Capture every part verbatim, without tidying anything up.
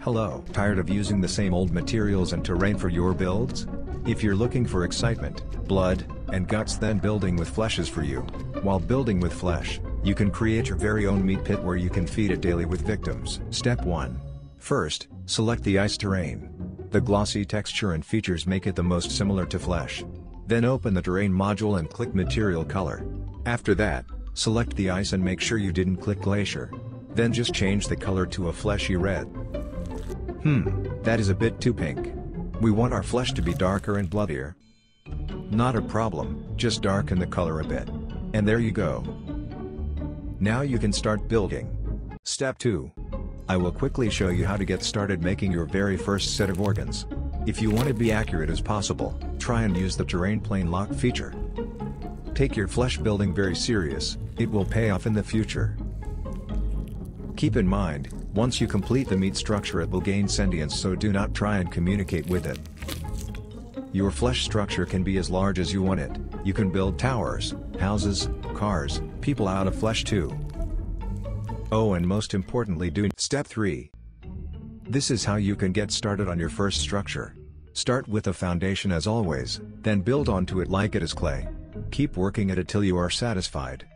Hello. Tired of using the same old materials and terrain for your builds? If you're looking for excitement, blood, and guts, then Building with Flesh is for you. While Building with Flesh, you can create your very own meat pit where you can feed it daily with victims. Step one. First, select the ice terrain. The glossy texture and features make it the most similar to flesh. Then open the terrain module and click material color. After that, select the ice and make sure you didn't click glacier. Then just change the color to a fleshy red. Hmm, that is a bit too pink. We want our flesh to be darker and bloodier. Not a problem, just darken the color a bit. And there you go. Now you can start building. Step two. I will quickly show you how to get started making your very first set of organs. If you want to be accurate as possible, try and use the terrain plane lock feature. Take your flesh building very serious, it will pay off in the future. Keep in mind, once you complete the meat structure it will gain sentience, so do not try and communicate with it. Your flesh structure can be as large as you want it. You can build towers, houses, cars, people out of flesh too. Oh, and most importantly, do Step three. This is how you can get started on your first structure. Start with a foundation as always, then build onto it like it is clay. Keep working at it till you are satisfied.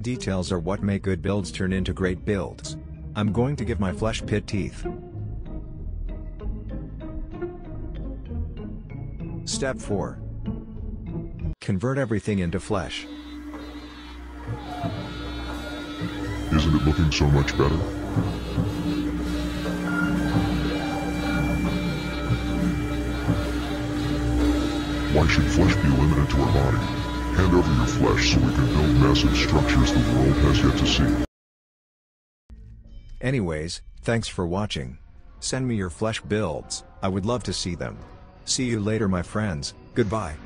Details are what make good builds turn into great builds. I'm going to give my flesh pit teeth. Step four. Convert everything into flesh. Isn't it looking so much better? Why should flesh be limited to our body? Hand over your flesh so we can build massive structures the world has yet to see. Anyways, thanks for watching. Send me your flesh builds, I would love to see them. See you later my friends, goodbye.